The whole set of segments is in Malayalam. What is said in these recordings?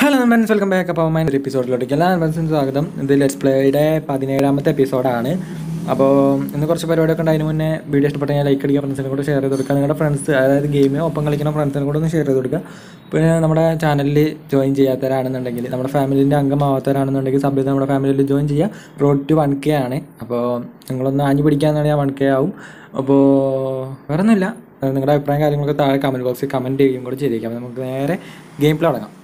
Hello friends, welcome back. അപ്പോൾ മൈൻ ഒരു എപ്പിസോഡിലോട്ടേക്ക് എല്ലാ ഫ്രണ്ട്സിനും സ്വാഗതം. ഇത് ലെറ്റ്സ് പ്ലേയുടെ 17-ാമത്തെ എപ്പിസോഡാണ്. അപ്പോൾ ഇന്ന് കുറച്ച് പരിപാടിയൊക്കെ ഉണ്ട്. അതിന് മുന്നേ വീഡിയോ ഇഷ്ടപ്പെട്ട ഞാൻ ലൈക്ക് അടിക്കുക, ഫ്രണ്ട്സിനെ കൂടെ ഷെയർ ചെയ്ത് കൊടുക്കുക. നിങ്ങളുടെ ഫ്രണ്ട്സ്, അതായത് ഗെയിം ഒപ്പം കളിക്കുന്ന ഫ്രണ്ട്സിനെ കൂടെ ഒന്ന് ഷെയർ ചെയ്ത് കൊടുക്കുക. പിന്നെ നമ്മുടെ ചാനലിൽ ജോയിൻ ചെയ്യാത്തവരാണെന്നുണ്ടെങ്കിൽ, നമ്മുടെ ഫാമിലിൻ്റെ അംഗമാവാത്തവരാണെന്നുണ്ടെങ്കിൽ സബ് ചെയ്ത് നമ്മുടെ ഫാമിലിയിൽ ജോയിൻ ചെയ്യുക. റോഡ് ടു 1K ആണ്. അപ്പോൾ നിങ്ങളൊന്ന് ആഞ്ഞു പിടിക്കാന്നാണെങ്കിൽ ആ 1K ആവും. അപ്പോൾ വേറെ ഒന്നുമില്ല, നിങ്ങളുടെ അഭിപ്രായം കാര്യങ്ങളൊക്കെ താഴെ കമൻറ്റ് ബോക്സിൽ കമൻറ്റ് ചെയ്യുകയും കൂടെ ചെയ്തിരിക്കാം. നമുക്ക് നേരെ ഗെയിം പ്ലേ തുടങ്ങാം.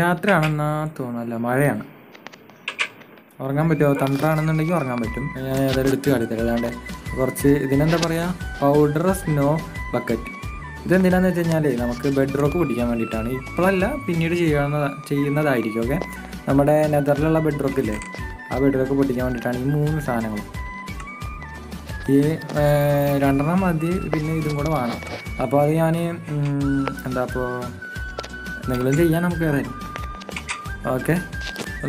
രാത്രിയാണെന്നാ തോന്നല്ല, മഴയാണ്. ഉറങ്ങാൻ പറ്റുമോ? തണ്ടറാണെന്നുണ്ടെങ്കിൽ ഉറങ്ങാൻ പറ്റും. ഞാൻ ഏതായാലും എടുത്ത് കാണിത്തരാം. അല്ലാണ്ട് കുറച്ച് ഇതിനെന്താ പറയുക, പൗഡർ സ്നോ ബക്കറ്റ്. ഇതെന്തിനാന്ന് വെച്ച് കഴിഞ്ഞാൽ നമുക്ക് ബെഡ്റോക്ക് പൊട്ടിക്കാൻ വേണ്ടിയിട്ടാണ്. ഇപ്പോഴല്ല, പിന്നീട് ചെയ്യുന്നതായിരിക്കും. ഓക്കെ, നമ്മുടെ നെതറിലുള്ള ബെഡ്റോക്ക് ഇല്ലേ, ആ ബെഡ്റോക്ക് പൊട്ടിക്കാൻ വേണ്ടിയിട്ടാണ് ഈ മൂന്ന് സാധനങ്ങളും. ഈ രണ്ടെണ്ണം മതി, പിന്നെ ഇതും കൂടെ വേണം. അപ്പോൾ അത് ഞാൻ എന്താ, അപ്പോൾ എന്തെങ്കിലും ചെയ്യാൻ നമുക്ക് ഏതായാലും. ഓക്കെ, അപ്പോൾ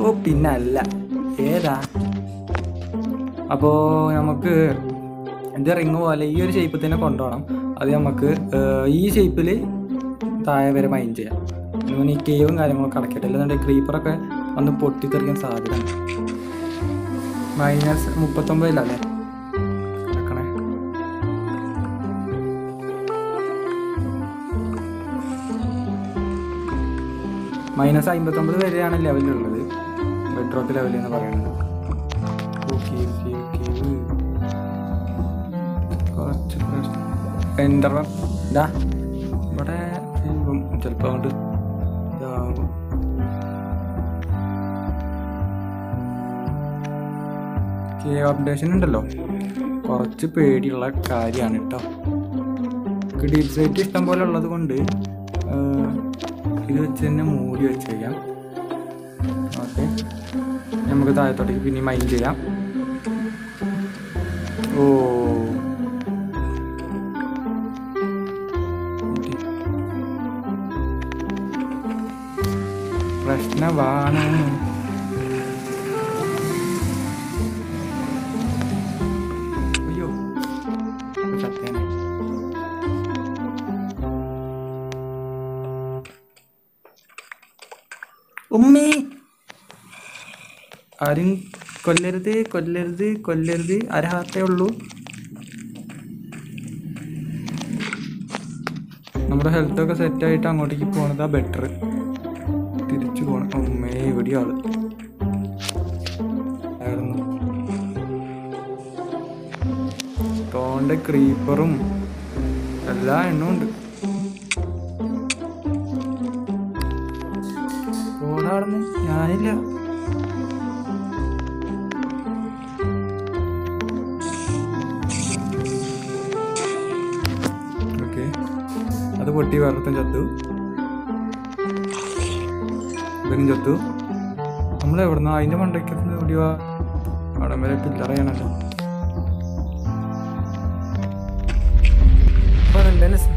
ഓ പിന്നെ അല്ല, ഏതാ? അപ്പോൾ നമുക്ക് ഇത് റിങ് പോലെ ഈ ഒരു ഷേപ്പ് തന്നെ കൊണ്ടുപോകണം. അത് നമുക്ക് ഈ ഷേപ്പിൽ താഴെ വരെ മൈൻഡ് ചെയ്യാം. അതുപോലെ ഈ കേവും കാര്യങ്ങളൊക്കെ അടക്കട്ടെ, അല്ലാതെ ക്രീപ്പറൊക്കെ ഒന്ന് പൊട്ടിത്തെറിക്കാൻ സാധ്യതയാണ്. -39 -59 വരെയാണ് ലെവലിലുള്ളത്, ബെഡ്റോക്ക് ലെവൽ എന്ന് പറയുന്നത്. ഇവിടെ ചിലപ്പോൾ അങ്ങോട്ട് ഇതാകും. അപ്ഡേഷൻ ഉണ്ടല്ലോ, കുറച്ച് പേടിയുള്ള കാര്യമാണ് കേട്ടോ. നമുക്ക് ഡീപ് സൈറ്റ് ഇഷ്ടം പോലെ ഉള്ളത് കൊണ്ട് ഇത് വെച്ച് തന്നെ മൂടി വെച്ച് കഴിയാം. ഓക്കെ, നമുക്ക് താഴത്തോട്ടേക്ക് പിന്നെ മൈൻഡ് ചെയ്യാം. ഓ പ്രശ്നമാണ്. അയ്യോ സത്യം. ഉമ്മി ആരും കൊല്ലരുത്, കൊല്ലരുത്, കൊല്ലരുത്. അരഹാത്തേ ഉള്ളൂ. നമ്മുടെ ഹെൽത്തൊക്കെ സെറ്റായിട്ട് അങ്ങോട്ടേക്ക് പോകണതാ ബെറ്റർ. തിരിച്ചു പോകണം. ഉമ്മേ എവിടെയാ ആള്? തോണ്ട ക്രീപ്പറും എല്ലാ എണ്ണവും ഉണ്ട്. ഞാനില്ല. ഓക്കെ, അത് പൊട്ടി വെറുതെ ചത്തു, ഇവരും ചത്തു. നമ്മളെവിടുന്ന അതിൻ്റെ മണ്ടയ്ക്കത്തിന് ഓടിയോ അവിടെ വരെ പില്ലറിയാണല്ലോ.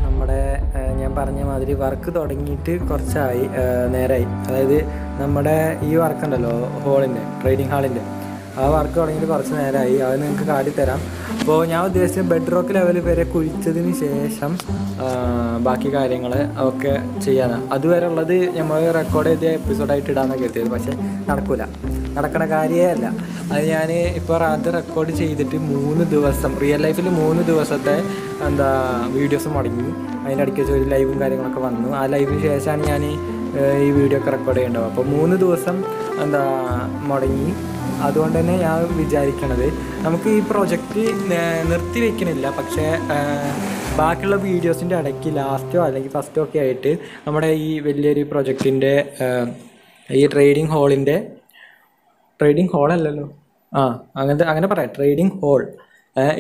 നമ്മുടെ ഞാൻ പറഞ്ഞ മാതിരി വർക്ക് തുടങ്ങിയിട്ട് കുറച്ചായി, നേരായി. അതായത് നമ്മുടെ ഈ വർക്ക് ഉണ്ടല്ലോ, ഹോളിൻ്റെ ട്രേഡിങ് ഹാളിൻ്റെ ആ വർക്ക് തുടങ്ങിയിട്ട് കുറച്ച് നേരമായി. അത് നിങ്ങൾക്ക് കാട്ടിത്തരാം. അപ്പോൾ ഞാൻ ഉദ്ദേശിച്ച ബെഡ് റോക്ക് ലെവൽ വരെ കുഴിച്ചതിന് ശേഷം ബാക്കി കാര്യങ്ങൾ ഒക്കെ ചെയ്യാനാണ്. അതുവരെ ഉള്ളത് നമ്മൾ റെക്കോർഡ് ചെയ്ത എപ്പിസോഡായിട്ട് ഇടാമെന്നൊക്കെ എത്തിയത്, പക്ഷേ നടക്കില്ല, നടക്കണ കാര്യമേ അല്ല. അത് ഞാൻ ഇപ്പോൾ അത് റെക്കോർഡ് ചെയ്തിട്ട് 3 ദിവസം റിയൽ ലൈഫിൽ 3 ദിവസത്തെ എന്താ വീഡിയോസ് മുടങ്ങി. അതിൻ്റെ ഇടയ്ക്ക് വെച്ച് ഒരു ലൈവും കാര്യങ്ങളൊക്കെ വന്നു. ആ ലൈവിന് ശേഷമാണ് ഞാൻ ഈ വീഡിയോ ഒക്കെ റെക്കോർഡ് ചെയ്യേണ്ടത്. അപ്പോൾ 3 ദിവസം മുടങ്ങി. അതുകൊണ്ട് തന്നെ ഞാൻ വിചാരിക്കണത് നമുക്ക് ഈ പ്രോജക്റ്റ് നിർത്തിവെക്കണില്ല, പക്ഷേ ബാക്കിയുള്ള വീഡിയോസിൻ്റെ ഇടയ്ക്ക് ലാസ്റ്റോ അല്ലെങ്കിൽ ഫസ്റ്റോ ഒക്കെ ആയിട്ട് നമ്മുടെ ഈ വലിയൊരു പ്രോജക്റ്റിൻ്റെ ഈ ട്രേഡിംഗ് ഹാളല്ലല്ലോ ആ അങ്ങനെ പറയാം ട്രേഡിംഗ് ഹാൾ,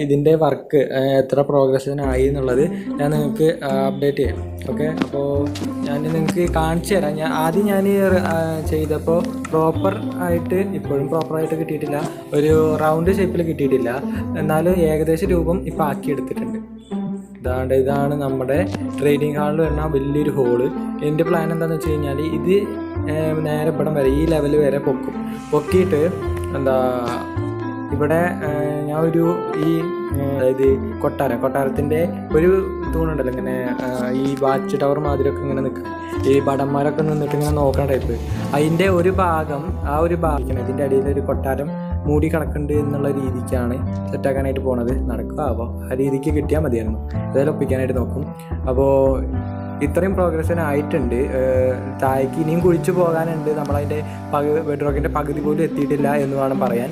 ഇതിൻ്റെ വർക്ക് എത്ര പ്രോഗ്രസ്സിനായി എന്നുള്ളത് ഞാൻ നിങ്ങൾക്ക് അപ്ഡേറ്റ് ചെയ്യാം. ഓക്കെ, അപ്പോൾ ഞാൻ നിങ്ങൾക്ക് കാണിച്ചു തരാം. ആദ്യം ഞാൻ ചെയ്തപ്പോൾ പ്രോപ്പർ ആയിട്ട്, ഇപ്പോഴും പ്രോപ്പറായിട്ട് കിട്ടിയിട്ടില്ല, ഒരു റൗണ്ട് ഷേപ്പിൽ കിട്ടിയിട്ടില്ല, എന്നാലും ഏകദേശം രൂപം ഇപ്പോൾ ആക്കിയെടുത്തിട്ടുണ്ട്. ഇതാണ് നമ്മുടെ ട്രേഡിംഗ് ഹാളിൽ വരുന്ന വലിയൊരു ഹോള്. എൻ്റെ പ്ലാൻ എന്താണെന്ന് വെച്ച് കഴിഞ്ഞാൽ ഇത് നേരെ ഇവിടം വരെ ഈ ലെവൽ വരെ പൊക്കിയിട്ട് ഇവിടെ ഞാൻ ഒരു അതായത് കൊട്ടാരത്തിൻ്റെ ഒരു തൂണുണ്ടല്ലോ, ഇങ്ങനെ ഈ വാച്ച് ടവർ മാതിരിയൊക്കെ ഇങ്ങനെ നിൽക്കുക, ഈ ഭടന്മാരൊക്കെ നിന്നിട്ട് ഇങ്ങനെ നോക്കണ ടൈപ്പ്. അതിൻ്റെ ഒരു ഭാഗം ഇതിൻ്റെ അടിയിലൊരു കൊട്ടാരം മൂടി കിടക്കുന്നുണ്ട് എന്നുള്ള രീതിക്കാണ് സെറ്റാക്കാനായിട്ട് പോണത്. നടക്കുക അപ്പോൾ ആ രീതിക്ക് കിട്ടിയാൽ മതിയായിരുന്നു, അതായത് ഒപ്പിക്കാനായിട്ട് നോക്കും. അപ്പോൾ ഇത്രയും പ്രോഗ്രസ്സിന് ആയിട്ടുണ്ട്. താഴേക്ക് ഇനിയും കുഴിച്ചു പോകാനുണ്ട്, നമ്മളതിൻ്റെ ബെഡ്റോക്കിൻ്റെ പകുതി പോലും എത്തിയിട്ടില്ല എന്ന് വേണം പറയാൻ.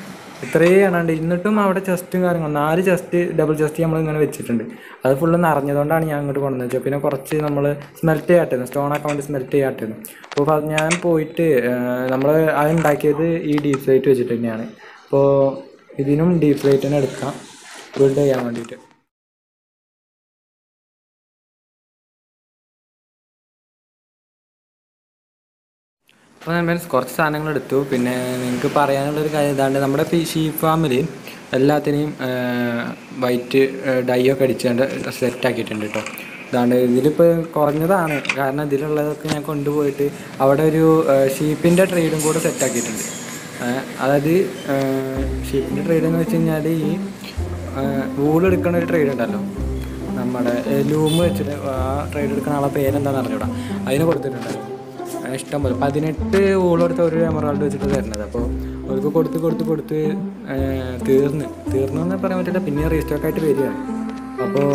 ഇത്രയേ കാണാണ്ട്. എന്നിട്ടും അവിടെ ചെസ്റ്റും കാര്യങ്ങളും 4 ചെസ്റ്റ് ഡബിൾ ചെസ്റ്റ് നമ്മൾ ഇങ്ങനെ വെച്ചിട്ടുണ്ട്. അത് ഫുള്ള് നിറഞ്ഞതുകൊണ്ടാണ് ഞാൻ ഇങ്ങോട്ട് കൊണ്ടുവന്നത് വെച്ചത്. പിന്നെ കുറച്ച് നമ്മൾ സ്മെൽറ്റ് ചെയ്യാട്ടായിരുന്നു, സ്റ്റോൺ അക്കൗണ്ട് സ്മെൽറ്റ് ചെയ്യാട്ടായിരുന്നു. അപ്പോൾ ഞാൻ പോയിട്ട് നമ്മൾ അത് ഉണ്ടാക്കിയത് ഈ ഡീപ് ലൈറ്റ് വെച്ചിട്ട് തന്നെയാണ്. അപ്പോൾ ഇതിനും ഡീപ് ലൈറ്റ് തന്നെ എടുക്കാം ബിൽഡ് ചെയ്യാൻ വേണ്ടിയിട്ട്. അപ്പോൾ ഞാൻ കുറച്ച് സാധനങ്ങൾ എടുത്തു. പിന്നെ നിങ്ങൾക്ക് പറയാനുള്ളൊരു കാര്യം ഇതാണ്ട് നമ്മുടെ ഷീപ്പ് ഫാമിൽ എല്ലാത്തിനെയും വൈറ്റ് ഡൈയൊക്കെ അടിച്ചുകൊണ്ട് സെറ്റാക്കിയിട്ടുണ്ട് കേട്ടോ. ഇതാണ്ട് ഇതിലിപ്പോൾ കുറഞ്ഞതാണ്, കാരണം ഇതിലുള്ളതൊക്കെ ഞാൻ കൊണ്ടുപോയിട്ട് അവിടെ ഒരു ഷീപ്പിൻ്റെ ട്രേഡും കൂടെ സെറ്റാക്കിയിട്ടുണ്ട്. അതായത് ഷീപ്പിൻ്റെ ട്രേഡെന്ന് വെച്ച് കഴിഞ്ഞാൽ ഈ വൂളെടുക്കണ ഒരു ട്രേഡ് ഉണ്ടല്ലോ, നമ്മുടെ ലൂം വെച്ചിട്ട് ആ ട്രേഡ് എടുക്കുന്ന ആളെ പേരെന്താണെന്ന് അറിഞ്ഞൂടാ, അതിന് കൊടുത്തിട്ടുണ്ടായിരുന്നു ഇഷ്ടം പോലെ. 18 ഓളെടുത്ത ഒരു എമറാൾഡ് വെച്ചിട്ട് തരുന്നത്. അപ്പോൾ അവർക്ക് കൊടുത്ത് തീർന്നു എന്ന് പറയാൻ പറ്റില്ല, പിന്നെ റീസ്റ്റോക്ക് ആയിട്ട് വരികയാണ്. അപ്പോൾ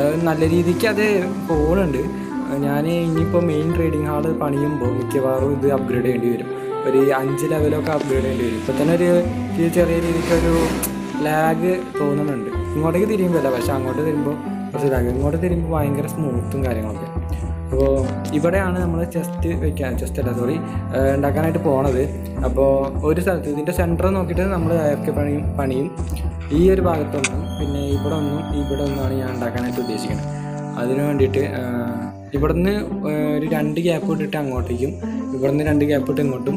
അത് നല്ല രീതിക്ക് അത് പോകുന്നുണ്ട്. ഞാൻ ഇനിയിപ്പോൾ മെയിൻ ട്രേഡിംഗ് ഹാള് പണിയുമ്പോൾ മിക്കവാറും ഇത് അപ്ഗ്രേഡ് ചെയ്യേണ്ടി വരും, ഒരു 5 ലെവലൊക്കെ അപ്ഗ്രേഡ് ചെയ്യേണ്ടി വരും. ഇപ്പോൾ തന്നെ ഒരു ചെറിയ രീതിക്കൊരു ലാഗ് തോന്നുന്നുണ്ട്. ഇങ്ങോട്ടേക്ക് തിരിയുമ്പോഴല്ല, പക്ഷേ അങ്ങോട്ട് തിരുമ്പോൾ കുറച്ച് ലാഗ്, ഇങ്ങോട്ട് തിരുമ്പോൾ ഭയങ്കര സ്മൂത്തും കാര്യങ്ങളൊക്കെ. അപ്പോൾ ഇവിടെയാണ് നമ്മൾ ചെസ്റ്റ് അല്ല സോറി ഉണ്ടാക്കാനായിട്ട് പോണത്. അപ്പോൾ ഒരു സ്ഥലത്ത് ഇതിൻ്റെ സെൻറ്റർ നോക്കിയിട്ട് നമ്മൾ ഒക്കെ പണിയും ഈ ഒരു ഭാഗത്തൊന്നും, പിന്നെ ഇവിടെ ഒന്നാണ് ഞാൻ ഉണ്ടാക്കാനായിട്ട് ഉദ്ദേശിക്കുന്നത്. അതിനു വേണ്ടിയിട്ട് ഇവിടുന്ന് ഒരു 2 ഗ്യാപ്പ് ഇട്ടിട്ട് അങ്ങോട്ടേക്കും, ഇവിടുന്ന് 2 ഗ്യാപ്പ് ഇട്ട് ഇങ്ങോട്ടും,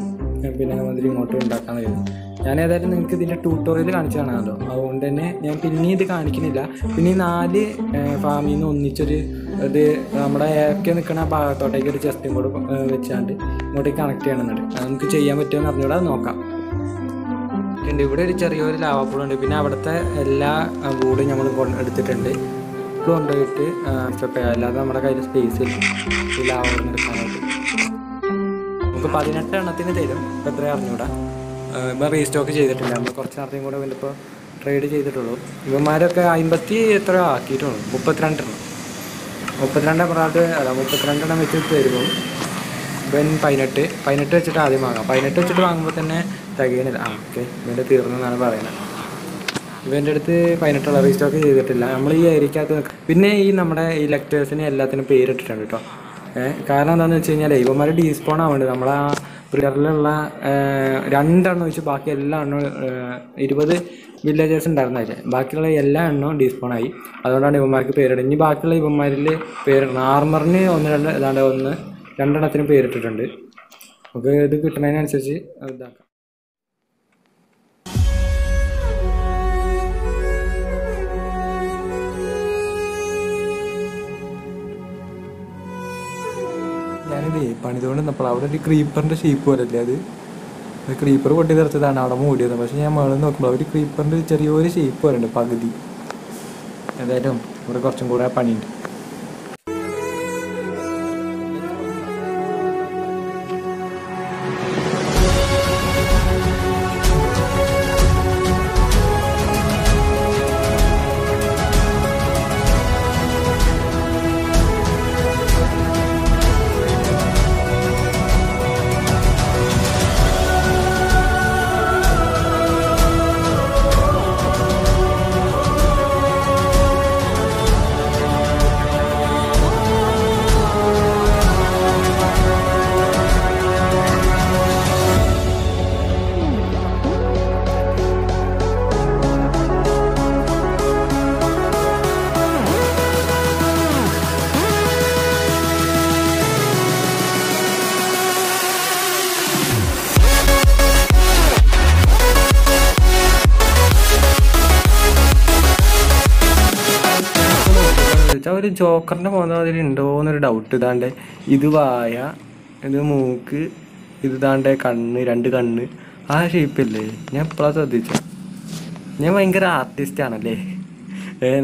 പിന്നെ അതിൽ ഇങ്ങോട്ടും ഉണ്ടാക്കാൻ കഴിയും. ഞാൻ ഏതായാലും നിങ്ങൾക്ക് ഇതിൻ്റെ ട്യൂട്ടോറിയൽ കാണിച്ചു കാണാമല്ലോ, അതുകൊണ്ട് തന്നെ ഞാൻ പിന്നെ ഇത് കാണിക്കുന്നില്ല. പിന്നെ 4 ഫാമിൽ നിന്ന് ഒന്നിച്ചൊരു ഇത് നമ്മുടെ ഏക്കെ നിൽക്കുന്ന ഭാഗത്തോട്ടേക്ക് ഒരു ചെസ്റ്റും കൂടെ വെച്ചാണ്ട് ഇങ്ങോട്ടേക്ക് കണക്ട് ചെയ്യണമെന്നുണ്ട്. അത് നമുക്ക് ചെയ്യാൻ പറ്റുമെന്ന് അറിഞ്ഞൂടെ, അത് നോക്കാം. ഇവിടെ ഒരു ചെറിയൊരു ലാവാപ്പൂളുണ്ട്. പിന്നെ അവിടുത്തെ എല്ലാ കൂടെ നമ്മൾ എടുത്തിട്ടുണ്ട്, ഇപ്പോൾ കൊണ്ടുപോയിട്ട് സ്റ്റോക്ക്, അല്ലാതെ നമ്മുടെ കയ്യിൽ സ്പേസ് ഈ ലാവൂൾ എടുക്കാനായിട്ട്. നമുക്ക് 18 എണ്ണത്തിന് തരും, ഇപ്പോൾ എത്രയും അറിഞ്ഞൂടാ. ഇപ്പം റീസ്റ്റോക്ക് ചെയ്തിട്ടില്ല, നമ്മൾ കുറച്ച് നേരത്തെയും കൂടെ ഇതിപ്പോൾ ട്രേഡ് ചെയ്തിട്ടുള്ളൂ. ഇവന്മാരൊക്കെ 50 എത്ര ആക്കിയിട്ടുള്ളൂ, 32 എണ്ണം വെച്ച് തരുമ്പോൾ ഇവൻ 18 വെച്ചിട്ട് ആദ്യം വാങ്ങാം. 18 വെച്ചിട്ട് വാങ്ങുമ്പോൾ തന്നെ തികയണില്ല. ഓക്കെ, ഇവൻ്റെ തീർന്നെന്നാണ് പറയുന്നത്. ഇവൻ്റെ അടുത്ത് 18 റീസ്റ്റോക്ക് ചെയ്തിട്ടില്ല. നമ്മൾ ഈ ഏരിയക്കകത്ത് പിന്നെ ഈ നമ്മുടെ ഈ ലെക്ചേഴ്സിന് എല്ലാത്തിനും പേരിട്ടിട്ടുണ്ട് കേട്ടോ. കാരണം എന്താണെന്ന് വെച്ച് കഴിഞ്ഞാൽ ഇവന്മാർ ഡീസ്പോൺ ആവേണ്ടത്, നമ്മളാ പ്രിയറിലുള്ള രണ്ടെണ്ണം വെച്ച് ബാക്കി എല്ലാ എണ്ണവും 20 വില്ലേജേഴ്സ് ഉണ്ടായിരുന്നു അതിൽ. ബാക്കിയുള്ള എല്ലാ എണ്ണവും ഡിസ്പോണായി. അതുകൊണ്ടാണ് ഇവന്മാർക്ക് പേരിടുന്നത്. ഇനി ബാക്കിയുള്ള ഇവന്മാരിൽ പേരിടണം. ആർമറിന് രണ്ടെണ്ണത്തിന് പേരിട്ടിട്ടുണ്ട്. നമുക്ക് ഇത് കിട്ടുന്നതിനനുസരിച്ച് ഇതാക്കാം. ഞാനിത് പണിതുകൊണ്ട് നിന്നപ്പോൾ അവിടെ ഒരു ക്രീപ്പറിൻ്റെ ഷേപ്പ് പോലല്ലേ, അത് ക്രീപ്പർ പൊട്ടി തെറിച്ചതാണ് അവിടെ മൂടിയത്. പക്ഷേ ഞാൻ മേളിൽ നോക്കുമ്പോൾ അവർ ക്രീപ്പറിൻ്റെ ചെറിയൊരു ഷേപ്പ് വരണ്ട് പകുതി. ഏതായാലും ഇവിടെ കുറച്ചും കൂടെ പണിയുണ്ട്. ഒരു ജോക്കറിൻ്റെ പോകുന്ന അതിൽ ഉണ്ടോയെന്നൊരു ഡൗട്ട്. ഇതാണ്ട് ഇത് വായ, ഇത് മൂക്ക്, ഇത് താണ്ടെ കണ്ണ്, രണ്ട് കണ്ണ്, ആ ഷേപ്പില്ലേ. ഞാൻ എപ്പോഴാണ് ശ്രദ്ധിച്ചത്, ഞാൻ ഭയങ്കര ആർട്ടിസ്റ്റ് ആണല്ലേ.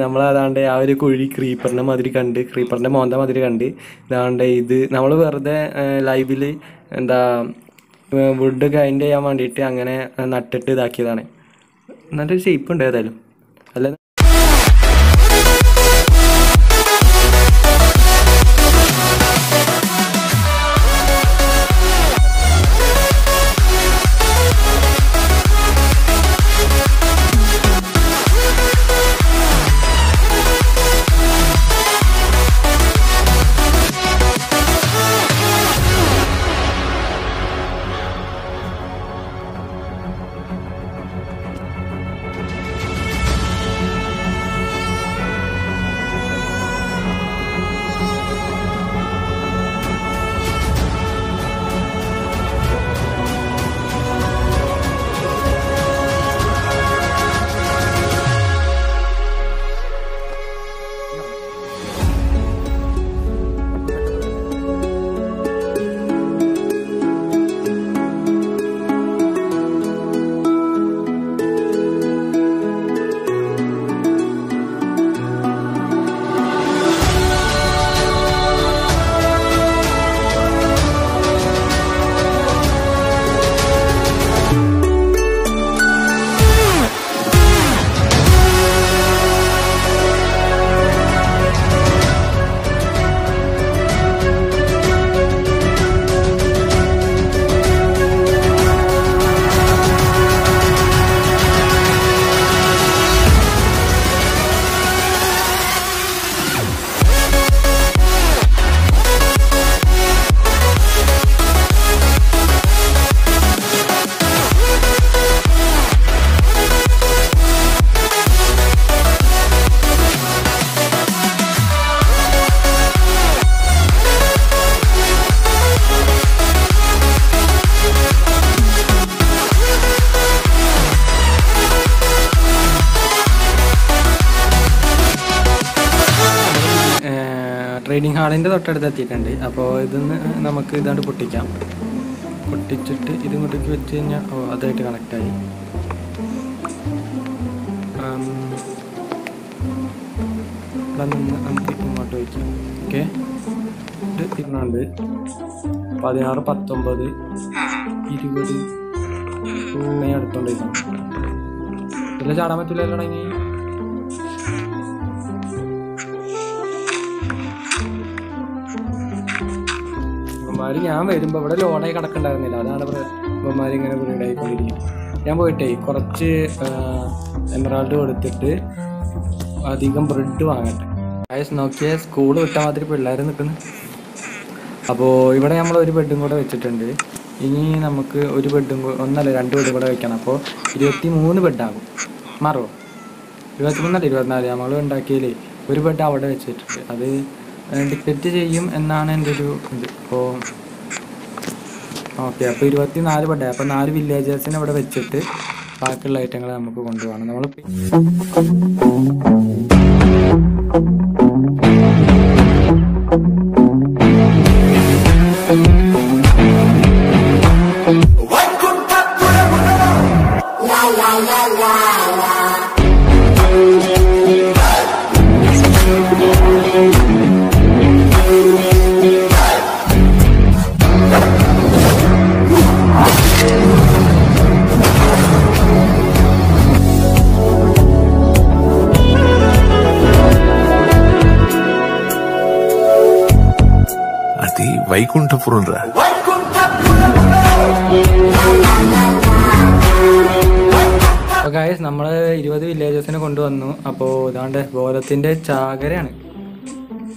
നമ്മളതാണ്ട് ആ ഒരു കുഴി ക്രീപ്പറിൻ്റെ മാതിരി കണ്ട്, ക്രീപ്പറിൻ്റെ മോന്ത മാതിരി കണ്ട്. ഇതാണ്ട് ഇത് നമ്മൾ വെറുതെ ലൈവിൽ എന്താ വുഡ് ഗ്രൈൻഡ് ചെയ്യാൻ വേണ്ടിയിട്ട് അങ്ങനെ നട്ടിട്ട് ഇതാക്കിയതാണ്. നല്ലൊരു ഷേപ്പ് ഉണ്ട് ഏതായാലും. അല്ല ട്രേഡിങ് ഹാളിൻ്റെ തൊട്ടടുത്ത് എത്തിയിട്ടുണ്ട്. അപ്പോൾ ഇതൊന്ന് നമുക്ക് ഇതാണ്ട് പൊട്ടിക്കാം. പൊട്ടിച്ചിട്ട് ഇത് ഇങ്ങോട്ടേക്ക് വെച്ച് കഴിഞ്ഞാൽ ഓ അതായിട്ട് കണക്റ്റായി. നമുക്ക് ഇങ്ങോട്ട് വയ്ക്കാം. ഓക്കെ, ഇരുന്നുണ്ട് 16, 19, 20 ഇങ്ങനെ അടുത്തോണ്ടിരിക്കാം. എല്ലാം ചാടാൻ പറ്റില്ലല്ലോ തുടങ്ങി. ഇവന്മാർ ഞാൻ വരുമ്പോൾ ഇവിടെ ലോഡായി കിടക്കണ്ടായിരുന്നില്ല. അതാണ് ഇവന്മാർ ഇങ്ങനെ ബ്രീഡായിക്കൊണ്ടിരിക്കും. ഞാൻ പോയിട്ടേ കുറച്ച് എമറാൾഡ് കൊടുത്തിട്ട് അധികം ബ്രെഡ് വാങ്ങട്ടെ. ആയസ് നോക്കിയാൽ സ്കൂൾ വിട്ടാൽ മാത്രമേ പിള്ളേർ നിൽക്കുന്നു. അപ്പോൾ ഇവിടെ നമ്മൾ ഒരു ബെഡും കൂടെ വെച്ചിട്ടുണ്ട്. ഇനി നമുക്ക് ഒരു ബെഡും ഒന്നല്ല രണ്ട് ബെഡ് കൂടെ വെക്കണം. അപ്പോൾ 23 ബെഡാകും. മാറോ 23 അല്ല 24 നമ്മൾ ഉണ്ടാക്കിയതിൽ ഒരു ബെഡ് അവിടെ വെച്ചിട്ടുണ്ട്. അത് ഡിക്റ്റേറ്റ് ചെയ്യും എന്നാണ് എൻ്റെ ഒരു ഇത്. അപ്പോൾ ഓക്കെ, അപ്പോൾ 24 ബെഡായി. അപ്പോൾ 4 വില്ലേജേഴ്സിനെ ഇവിടെ വെച്ചിട്ട് ബാക്കിയുള്ള ഐറ്റങ്ങൾ നമുക്ക് കൊണ്ടുപോകണം. നമ്മൾ వైకుంఠపురం రా ഗായ്സ്, നമ്മൾ 20 വില്ലേജസിനെ കൊണ്ടുവന്നു. അപ്പോൾ ഇതാണ്ട് ഗോലത്തിൻ്റെ ചാകരയാണ്.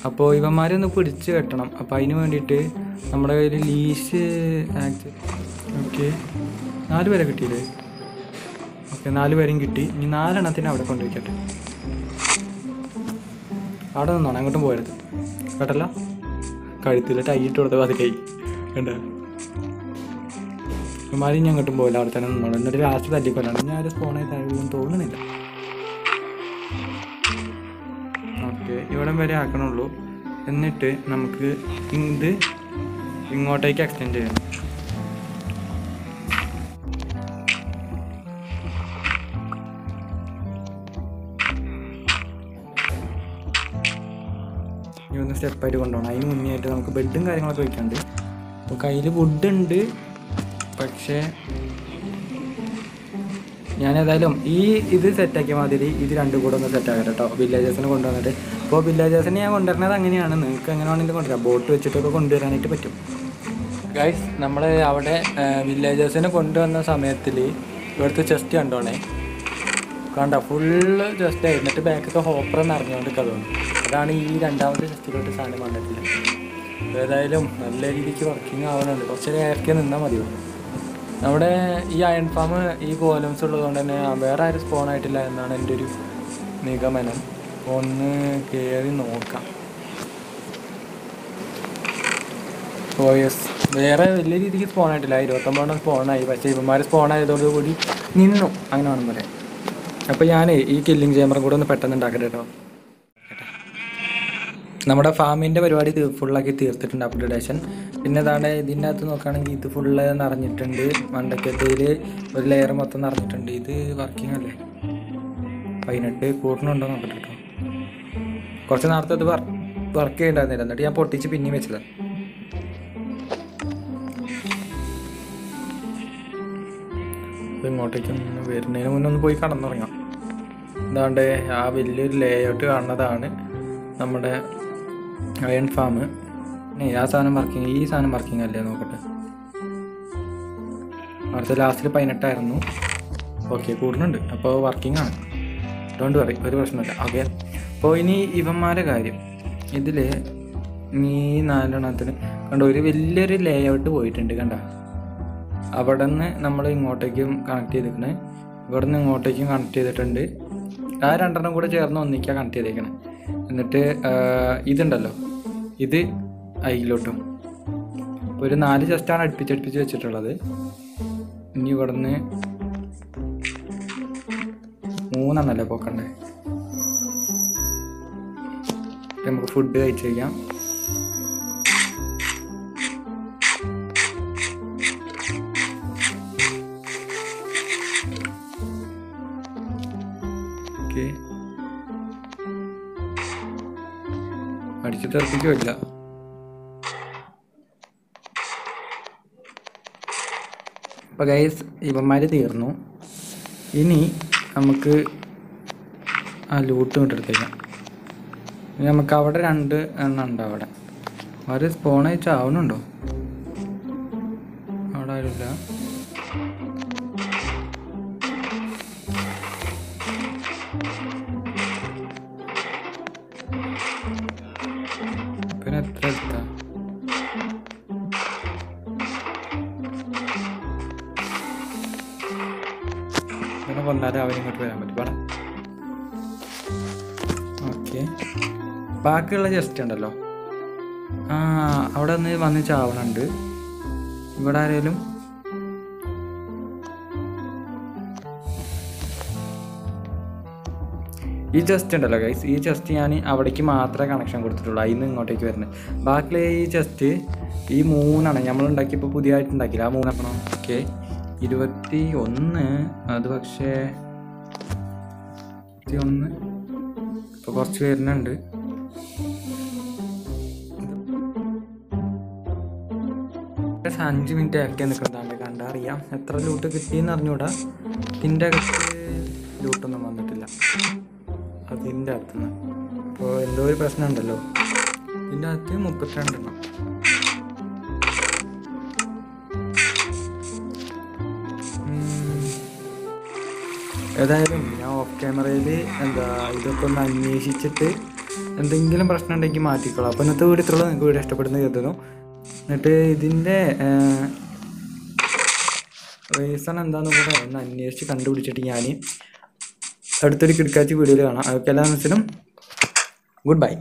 അപ്പോൾ ഇവന്മാരെ ഒന്ന് പിടിച്ച് കെട്ടണം. അപ്പോൾ അതിന് വേണ്ടിയിട്ട് നമ്മുടെ കയ്യിൽ ലീഷ് ഓക്കെ 4 പേരെ കിട്ടിയില്ലേ? ഓക്കെ 4 പേരും കിട്ടി. ഇനി 4 എണ്ണത്തിന് അവിടെ കൊണ്ടുപോയിക്കട്ടെ. അവിടെ നിന്നാണ്, അങ്ങോട്ടും പോയത് കേട്ടല്ല. കഴുത്തിൽ ടൈറ്റ് കൊടുത്തപ്പോൾ അത് കൈ കണ്ട. ഇമാരും ഞാൻ അങ്ങോട്ടും പോയില്ല, അവിടെ തന്നെ നിന്നോളൂ. എന്നിട്ട് ലാസ്റ്റ് തല്ലിക്കൊല്ലാണ്. ഞാൻ ഒരു സ്പോണായി തരുമെന്ന് തോന്നുന്നില്ല. ഓക്കെ ഇവിടം വരെ ആക്കണുള്ളൂ. എന്നിട്ട് നമുക്ക് ഇത് ഇങ്ങോട്ടേക്ക് എക്സ്റ്റെൻഡ് ചെയ്യണം. ഒന്ന് സ്റ്റെപ്പായിട്ട് കൊണ്ടുപോകണം. അതിന് മുന്നേ ആയിട്ട് നമുക്ക് ബെഡും കാര്യങ്ങളൊക്കെ വയ്ക്കാണ്ട്. അപ്പോൾ കയ്യിൽ വുഡ് ഉണ്ട്, പക്ഷേ ഞാനേതായാലും ഇത് സെറ്റാക്കിയ മാതിരി ഇത് രണ്ടും കൂടെ ഒന്ന് സെറ്റാക്കാം കേട്ടോ, വില്ലേജസിനെ കൊണ്ടുവന്നിട്ട്. അപ്പോൾ വില്ലേജസിനെ ഞാൻ കൊണ്ടുവരുന്നത് അങ്ങനെയാണ്. നിങ്ങൾക്ക് എങ്ങനെ വേണമെങ്കിലും കൊണ്ടുവരാം, ബോട്ട് വെച്ചിട്ടൊക്കെ കൊണ്ടുവരാനായിട്ട് പറ്റും. ഗൈസ്, നമ്മൾ അവിടെ വില്ലേജസിനെ കൊണ്ടുവന്ന സമയത്തിൽ ഇവിടുത്തെ ചെസ്റ്റ് കണ്ടോണേ, കണ്ട ഫുള്ള് ചെസ്റ്റ് ആയിരുന്നിട്ട് ബാക്കൊക്കെ ഹോപ്പർ എന്ന് അറിഞ്ഞുകൊണ്ട് കഥയാണ്. അതാണ് ഈ രണ്ടാമത്തെ ചെസ്റ്റിലോട്ട് സാധനം കണ്ടിട്ടില്ല. ഏതായാലും നല്ല രീതിക്ക് വർക്കിംഗ് ആവുന്നുണ്ട്. കുറച്ച് നേരത്തെ നിന്നാൽ മതിയോ. നമ്മുടെ ഈ അയൺ ഫാം ഈ കോലംസ് ഉള്ളതുകൊണ്ട് തന്നെ വേറെ ആരും സ്പോൺ ആയിട്ടില്ല എന്നാണ് എൻ്റെ ഒരു നിഗമനം. ഒന്ന് കയറി നോക്കാം. ഓ യെസ്, വേറെ വലിയ രീതിക്ക് സ്പോൺ ആയിട്ടില്ല. 29 സ്പോണായി. പക്ഷേ ഇവന്മാർ സ്പോൺ ആയതോടുകൂടി നിന്നു, അങ്ങനെ വേണം പറയാം. അപ്പോൾ ഞാൻ ഈ കില്ലിങ് ചേമ്പർ കൂടെ ഒന്ന് പെട്ടെന്ന് ഉണ്ടാക്കട്ടെ കേട്ടോ. നമ്മുടെ ഫാമിൻ്റെ പരിപാടി ഫുള്ളാക്കി തീർത്തിട്ടുണ്ട്, അപ്ഗ്രഡേഷൻ. പിന്നെ ഇതാണ് ഇതിൻ്റെ അകത്ത് നോക്കുകയാണെങ്കിൽ ഇത് ഫുള്ള് നിറഞ്ഞിട്ടുണ്ട്. മണ്ടക്കത്തയിൽ ഒരു ലെയർ മൊത്തം നിറഞ്ഞിട്ടുണ്ട്. ഇത് വർക്കിംഗ് അല്ലേ? 18 കൂട്ടണുണ്ടോ നോക്കട്ടെ കേട്ടോ. കുറച്ച് നേരത്തെ അത് വർക്ക് ചെയ്യണ്ടായിരുന്നില്ല, എന്നിട്ട് ഞാൻ പൊട്ടിച്ച് പിന്നെയും വെച്ചതാണ്. ഇങ്ങോട്ടേക്കൊന്ന് വരുന്നതിന് മുന്നേ ഒന്ന് പോയി കടന്നുറങ്ങാം. ഇതാണ്ട് ആ വലിയൊരു ലേഔട്ട് കാണുന്നതാണ് നമ്മുടെ അയൺ ഫാം. ആ സാധനം വർക്കിംഗ്, ഈ സാധനം വർക്കിംഗ് അല്ലേ നോക്കട്ടെ. അടുത്ത ലാസ്റ്റിൽ 18 ഓക്കെ കൂടുന്നുണ്ട്. അപ്പോൾ വർക്കിംഗ് ആണ്, ഡോണ്ട് വറി, ഒരു പ്രശ്നമില്ല. ഓക്കെ, അപ്പോൾ ഇനി ഇവന്മാരുടെ കാര്യം. ഇതിൽ ഈ 4 എണ്ണത്തിന് കണ്ട ഒരു വലിയൊരു ലേഔട്ട് പോയിട്ടുണ്ട് കണ്ട. അവിടെ നിന്ന് നമ്മൾ ഇങ്ങോട്ടേക്കും കണക്ട് ചെയ്തിരിക്കണേ, ഇവിടെ നിന്ന് ഇങ്ങോട്ടേക്കും കണക്ട് ചെയ്തിട്ടുണ്ട്. ആ 2 എണ്ണം കൂടെ ചേർന്ന് ഒന്നിക്കാൻ കണക്ട് ചെയ്തേക്കണേ. എന്നിട്ട് ഇതുണ്ടല്ലോ, ഇത് അതിലോട്ടും ഒരു 4 ചെസ്റ്റാണ് അടുപ്പിച്ചടുപ്പിച്ച് വെച്ചിട്ടുള്ളത്. ഇനി ഇവിടെ നിന്ന് 3 എണ്ണല്ലേ പോക്കണ്ടേ. നമുക്ക് ഫുഡ് കഴിച്ച് കഴിക്കാം. അടിച്ചിട്ട് ഉറപ്പിക്കില്ല. അപ്പോൾ ഗൈസ്, ഇവന്മാർ തീർന്നു. ഇനി നമുക്ക് ആ ലൂട്ട് കൊണ്ടെടുത്തേക്കാം. ഇനി നമുക്ക് അവിടെ 2 എണ്ണം ഉണ്ട്. അവിടെ ഒരു സ്പോണേജ് ആവണുണ്ടോ? അവിടെ ആരുമില്ല. വന്നാലേ അവരിങ്ങോട്ട് വരാൻ പറ്റും. വേണം. ഓക്കെ, ബാക്കിയുള്ള ചെസ്റ്റ് ഉണ്ടല്ലോ, ആ അവിടെ നിന്ന് വന്ന് ചാവണുണ്ട്. ഇവിടെ ആരെങ്കിലും ഈ ചെസ്റ്റ് ഉണ്ടല്ലോ ഗൈസ്, ഈ ചെസ്റ്റ് ഞാൻ അവിടേക്ക് മാത്രമേ കണക്ഷൻ കൊടുത്തിട്ടുള്ളൂ, അതിൽ നിന്ന് ഇങ്ങോട്ടേക്ക് വരുന്നത്. ബാക്കിലെ ഈ ചെസ്റ്റ് ഈ മൂന്നാണ് നമ്മളുണ്ടാക്കിയപ്പോൾ പുതിയതായിട്ട് ഉണ്ടാക്കില്ല, ആ മൂന്നാക്കണം. ഓക്കെ 21, അത് പക്ഷേ 21 ഇപ്പോൾ കുറച്ച് വരുന്നുണ്ട്. പക്ഷേ 5 മിനിറ്റ് ആക്കി നിൽക്കുന്നതാണ്, കണ്ടറിയാം. എത്ര ലൂട്ട് കിട്ടിയെന്ന് അറിഞ്ഞൂടാ, ഇതിൻ്റെ അകത്ത് ലൂട്ടൊന്നും വന്നിട്ടില്ല, അതിൻ്റെ അകത്തുനിന്ന്. അപ്പോൾ എന്തോ ഒരു പ്രശ്നം ഉണ്ടല്ലോ, ഇതിൻ്റെ അകത്ത് 32 എണ്ണം. ഏതായാലും ഞാൻ ഓഫ് ക്യാമറയിൽ ഇതൊക്കെ ഒന്ന് അന്വേഷിച്ചിട്ട് എന്തെങ്കിലും പ്രശ്നം ഉണ്ടെങ്കിൽ മാറ്റിക്കോളാം. അപ്പോൾ ഇന്നത്തെ വീഡിയോ ഇത്രയുള്ളൂ. നിങ്ങൾക്ക് വീഡിയോ ഇഷ്ടപ്പെടുന്നത് കരുതുന്നു. എന്നിട്ട് ഇതിൻ്റെ റീസൺ എന്താണെന്ന് കൂടെ ഒന്ന് അന്വേഷിച്ച് കണ്ടുപിടിച്ചിട്ട് ഞാൻ അടുത്തൊരു കിടക്കാച്ചി വീഡിയോയിൽ കാണാം. അതൊക്കെ എല്ലാ മനസ്സിലും ഗുഡ് ബൈ.